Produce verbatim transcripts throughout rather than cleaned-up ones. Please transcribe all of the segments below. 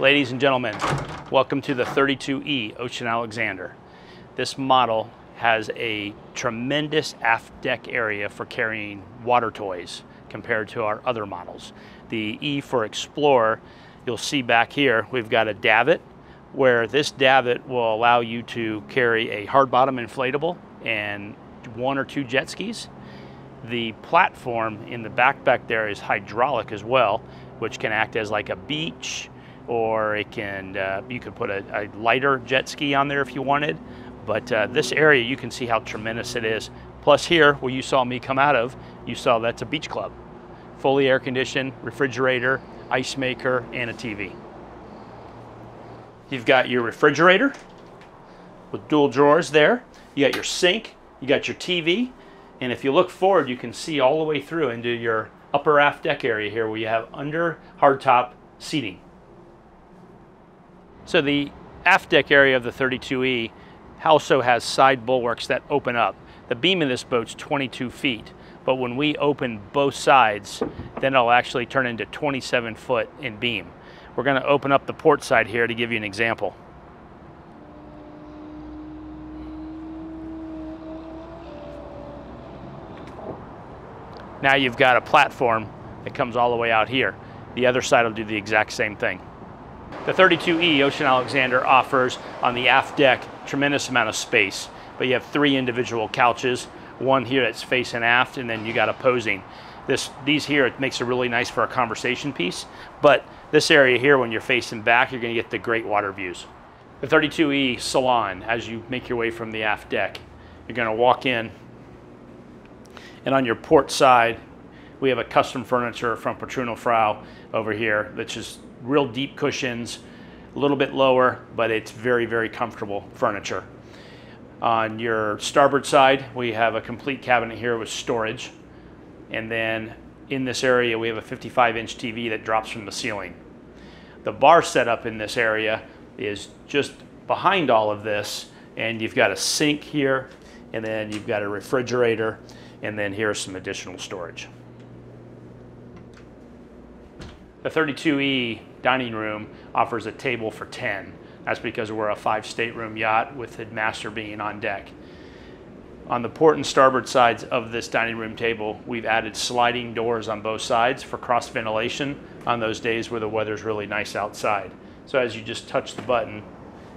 Ladies and gentlemen, welcome to the thirty-two E Ocean Alexander. This model has a tremendous aft deck area for carrying water toys compared to our other models. The E for Explorer, you'll see back here, we've got a davit where this davit will allow you to carry a hard bottom inflatable and one or two jet skis. The platform in the backpack there is hydraulic as well, which can act as like a beach, or it can, uh, you could put a, a lighter jet ski on there if you wanted. But uh, this area, you can see how tremendous it is. Plus here, where you saw me come out of, you saw that's a beach club. Fully air conditioned, refrigerator, ice maker, and a T V. You've got your refrigerator with dual drawers there. You got your sink, you got your T V. And if you look forward, you can see all the way through into your upper aft deck area here where you have under hardtop seating. So the aft deck area of the thirty-two E also has side bulwarks that open up. The beam of this boat's twenty-two feet, but when we open both sides, then it'll actually turn into twenty-seven foot in beam. We're gonna open up the port side here to give you an example. Now you've got a platform that comes all the way out here. The other side will do the exact same thing. The thirty-two E Ocean Alexander offers on the aft deck tremendous amount of space, but you have three individual couches, one here that's facing aft, and then you got opposing. This, these here, it makes it really nice for a conversation piece, but this area here, when you're facing back, you're gonna get the great water views. The thirty-two E salon, as you make your way from the aft deck, you're gonna walk in, and on your port side, we have a custom furniture from Petruno Frau over here, which is real deep cushions, a little bit lower, but it's very, very comfortable furniture. On your starboard side, we have a complete cabinet here with storage. And then in this area, we have a fifty-five inch T V that drops from the ceiling. The bar setup in this area is just behind all of this. And you've got a sink here, and then you've got a refrigerator, and then here's some additional storage. The thirty-two E dining room offers a table for ten. That's because we're a five stateroom yacht with the master being on deck. On the port and starboard sides of this dining room table, we've added sliding doors on both sides for cross ventilation on those days where the weather's really nice outside. So as you just touch the button,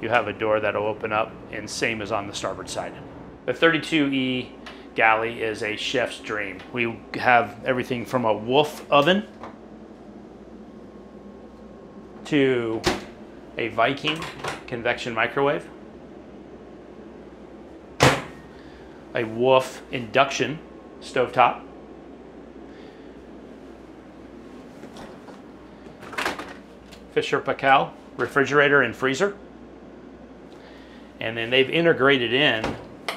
you have a door that'll open up, and same as on the starboard side. The thirty-two E galley is a chef's dream. We have everything from a Wolf oven to a Viking convection microwave, a Wolf induction stovetop, Fisher Paykel refrigerator and freezer, and then they've integrated in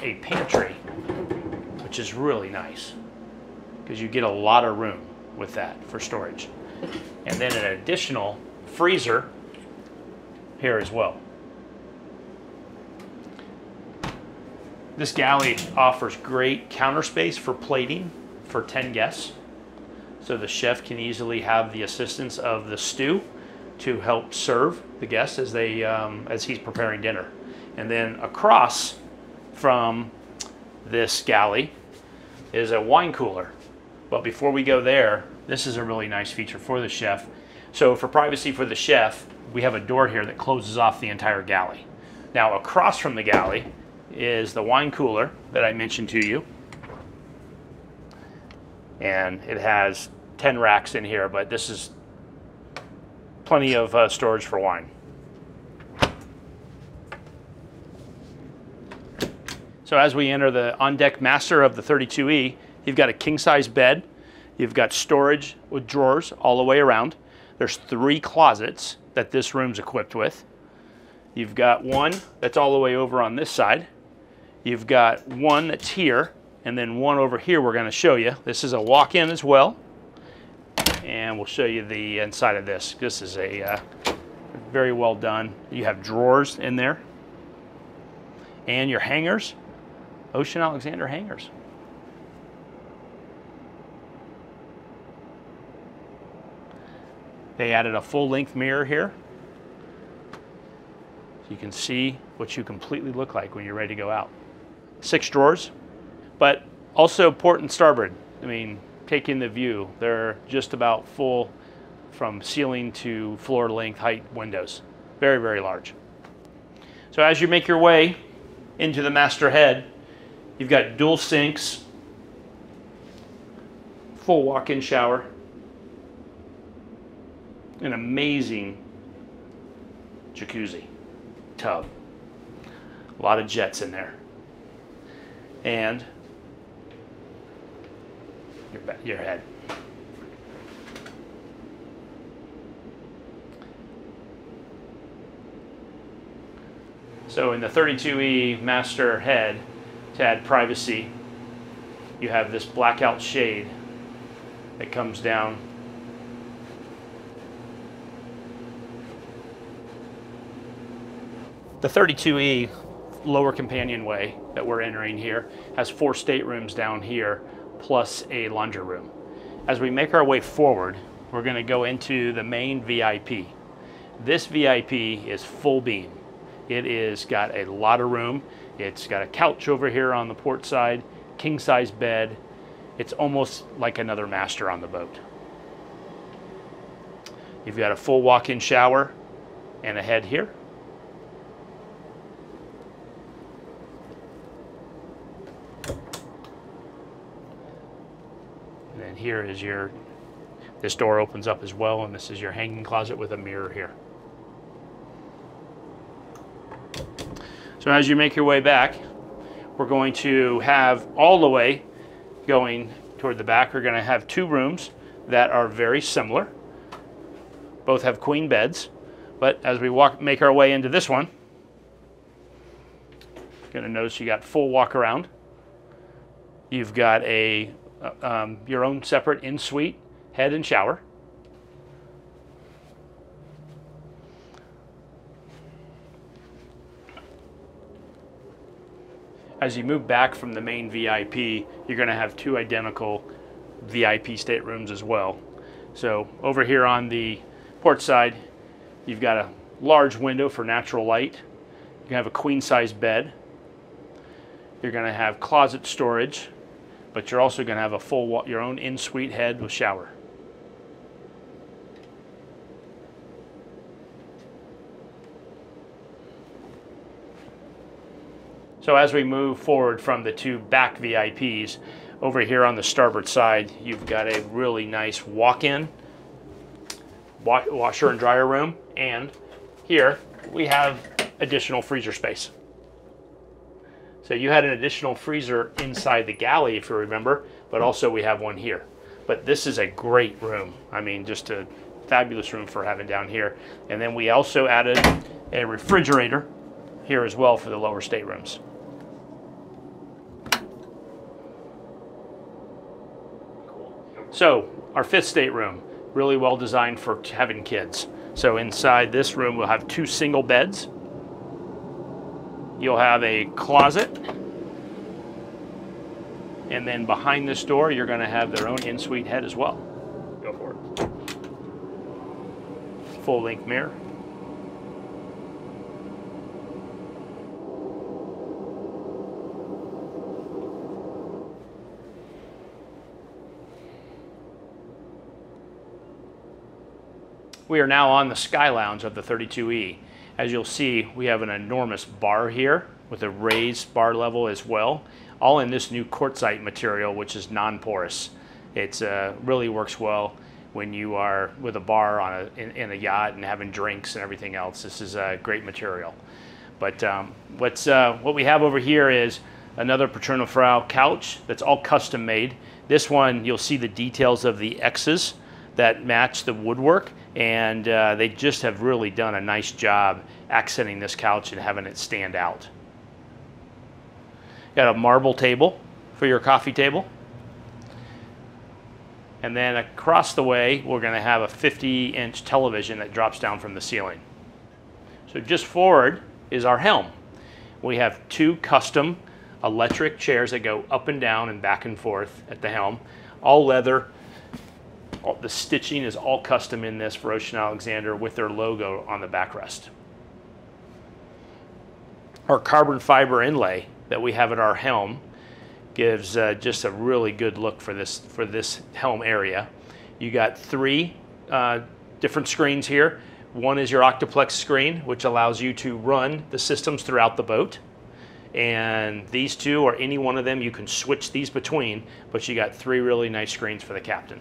a pantry, which is really nice because you get a lot of room with that for storage, and then an additional freezer here as well. This galley offers great counter space for plating for ten guests. So the chef can easily have the assistance of the stew to help serve the guests as they um, as he's preparing dinner. And then across from this galley is a wine cooler. But before we go there, this is a really nice feature for the chef. So for privacy for the chef, we have a door here that closes off the entire galley. Now across from the galley is the wine cooler that I mentioned to you. And it has ten racks in here, but this is plenty of uh, storage for wine. So as we enter the on-deck master of the thirty-two E, you've got a king-size bed. You've got storage with drawers all the way around. There's three closets that this room's equipped with. You've got one that's all the way over on this side. You've got one that's here, and then one over here we're gonna show you. This is a walk-in as well. And we'll show you the inside of this. This is a uh, very well done. You have drawers in there. And your hangers, Ocean Alexander hangers. They added a full-length mirror here You can see what you completely look like when you're ready to go out. Six drawers, but also port and starboard. I mean, take in the view. They're just about full from ceiling to floor length height windows. Very, very large. So as you make your way into the master head, you've got dual sinks, full walk-in shower, an amazing jacuzzi tub. A lot of jets in there. And your, your head. So in the thirty-two E master head, to add privacy, you have this blackout shade that comes down . The thirty-two E lower companionway that we're entering here has four staterooms down here, plus a laundry room. As we make our way forward, we're gonna go into the main V I P. This V I P is full beam. It is got a lot of room. It's got a couch over here on the port side, king size bed. It's almost like another master on the boat. You've got a full walk-in shower and a head here. And here is your, this door opens up as well, and this is your hanging closet with a mirror here. So as you make your way back, we're going to have all the way going toward the back. We're going to have two rooms that are very similar. Both have queen beds, but as we walk, make our way into this one, you're going to notice you got full walk around. You've got a Um, your own separate in-suite head and shower. As you move back from the main V I P, you're going to have two identical V I P staterooms as well. So over here on the port side, you've got a large window for natural light. You have a queen-size bed. You're going to have closet storage, but you're also going to have a full, your own in-suite head with shower. So as we move forward from the two back V I Ps, over here on the starboard side, you've got a really nice walk-in washer and dryer room, and here we have additional freezer space. So you had an additional freezer inside the galley, if you remember, but also we have one here. But this is a great room. I mean, just a fabulous room for having down here. And then we also added a refrigerator here as well for the lower staterooms. So our fifth stateroom, really well designed for having kids. So inside this room, we'll have two single beds. You'll have a closet, and then behind this door, you're going to have their own in-suite head as well. Go for it. Full-length mirror. We are now on the Sky Lounge of the thirty-two E. As you'll see, we have an enormous bar here with a raised bar level as well, all in this new quartzite material, which is non-porous. It uh, really works well when you are with a bar on a, in, in a yacht and having drinks and everything else. This is a great material. But um, what's, uh, what we have over here is another Petruno Frau couch that's all custom made. This one, you'll see the details of the X's that match the woodwork, and uh, they just have really done a nice job accenting this couch and having it stand out. Got a marble table for your coffee table. And then across the way, we're going to have a fifty inch television that drops down from the ceiling. So just forward is our helm. We have two custom electric chairs that go up and down and back and forth at the helm, all leather. All, the stitching is all custom in this for Ocean Alexander with their logo on the backrest. Our carbon fiber inlay that we have at our helm gives uh, just a really good look for this for this helm area. You got three uh, different screens here. One is your Octoplex screen, which allows you to run the systems throughout the boat. And these two, or any one of them, you can switch these between, but you got three really nice screens for the captain.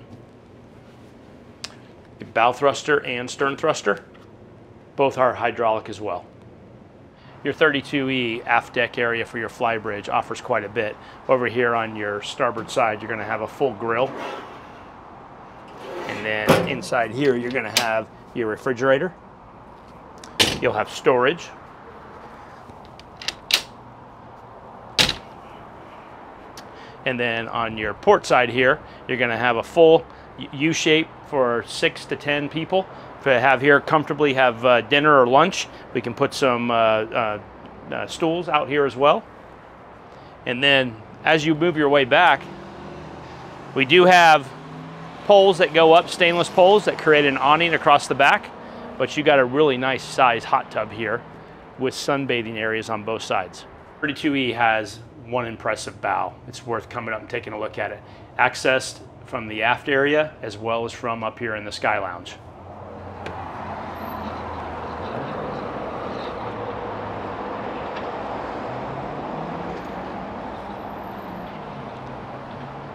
The bow thruster and stern thruster, both are hydraulic as well. Your thirty-two E aft deck area for your flybridge offers quite a bit. Over here on your starboard side, you're going to have a full grill. And then inside here, you're going to have your refrigerator. You'll have storage. And then on your port side here, you're going to have a full U-shape for six to ten people to have here comfortably have uh, dinner or lunch. We can put some uh, uh, uh, stools out here as well. And then as you move your way back, we do have poles that go up, stainless poles that create an awning across the back, but you got a really nice size hot tub here with sunbathing areas on both sides. thirty-two E has one impressive bow. It's worth coming up and taking a look at it. Accessed from the aft area as well as from up here in the Sky Lounge.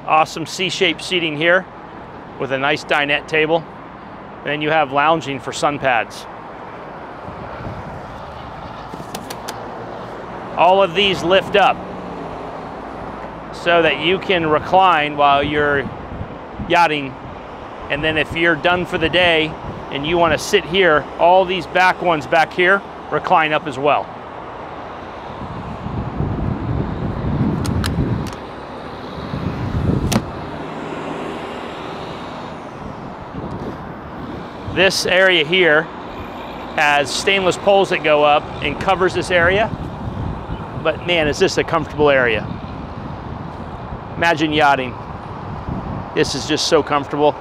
Awesome C-shaped seating here with a nice dinette table. Then you have lounging for sun pads. All of these lift up so that you can recline while you're yachting. And then if you're done for the day and you want to sit here, all these back ones back here recline up as well. This area here has stainless poles that go up and covers this area, but man, is this a comfortable area. Imagine yachting. This is just so comfortable.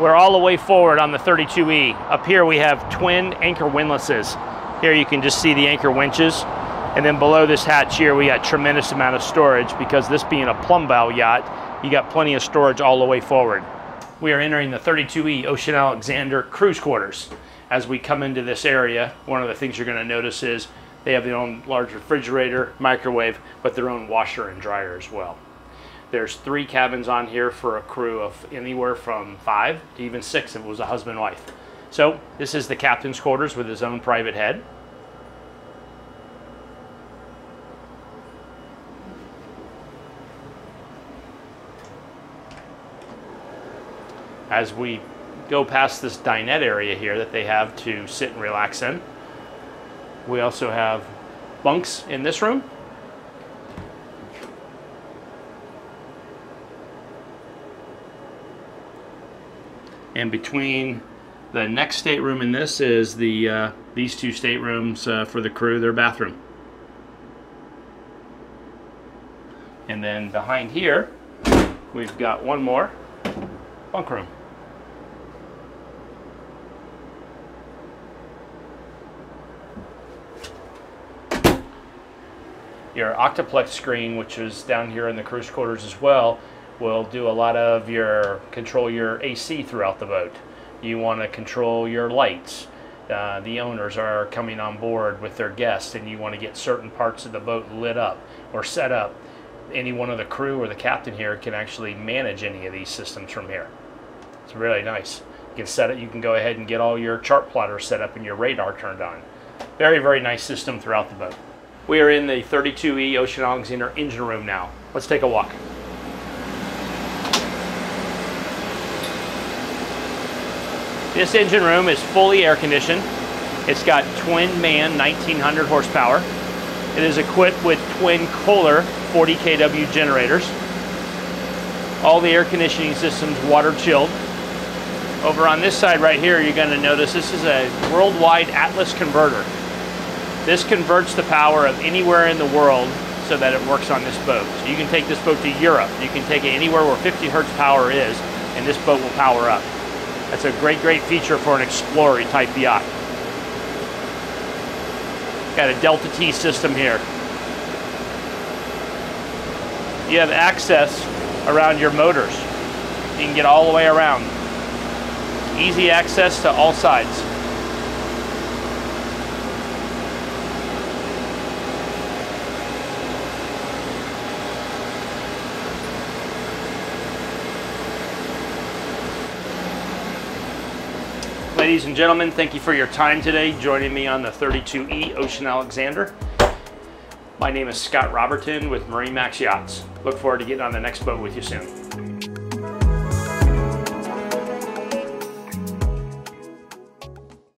We're all the way forward on the thirty-two E. Up here we have twin anchor windlasses. Here you can just see the anchor winches. And then below this hatch here, we got tremendous amount of storage because this being a plumb bow yacht, you got plenty of storage all the way forward. We are entering the thirty-two E Ocean Alexander cruise quarters. As we come into this area, one of the things you're going to notice is they have their own large refrigerator, microwave, but their own washer and dryer as well. There's three cabins on here for a crew of anywhere from five to even six if it was a husband and wife. So this is the captain's quarters with his own private head. As we go past this dinette area here that they have to sit and relax in, we also have bunks in this room. And between the next stateroom and this is the uh, these two staterooms uh, for the crew, their bathroom. And then behind here, we've got one more bunk room. Your Octoplex screen, which is down here in the cruise quarters as well, will do a lot of your control your A C throughout the boat. You want to control your lights. Uh, the owners are coming on board with their guests and you want to get certain parts of the boat lit up or set up. Any one of the crew or the captain here can actually manage any of these systems from here. It's really nice. You can set it, you can go ahead and get all your chart plotters set up and your radar turned on. Very, very nice system throughout the boat. We are in the thirty-two E Ocean Alexander engine room now. Let's take a walk. This engine room is fully air conditioned. It's got twin MAN nineteen hundred horsepower. It is equipped with twin Kohler forty K W generators. All the air conditioning systems water chilled. Over on this side right here, you're going to notice this is a worldwide Atlas converter. This converts the power of anywhere in the world so that it works on this boat. So you can take this boat to Europe. You can take it anywhere where fifty hertz power is, and this boat will power up. That's a great, great feature for an Explorer type yacht. Got a Delta T system here. You have access around your motors. You can get all the way around. Easy access to all sides. Ladies and gentlemen, thank you for your time today joining me on the thirty-two E Ocean Alexander. My name is Scott Robertson with MarineMax Yachts. Look forward to getting on the next boat with you soon.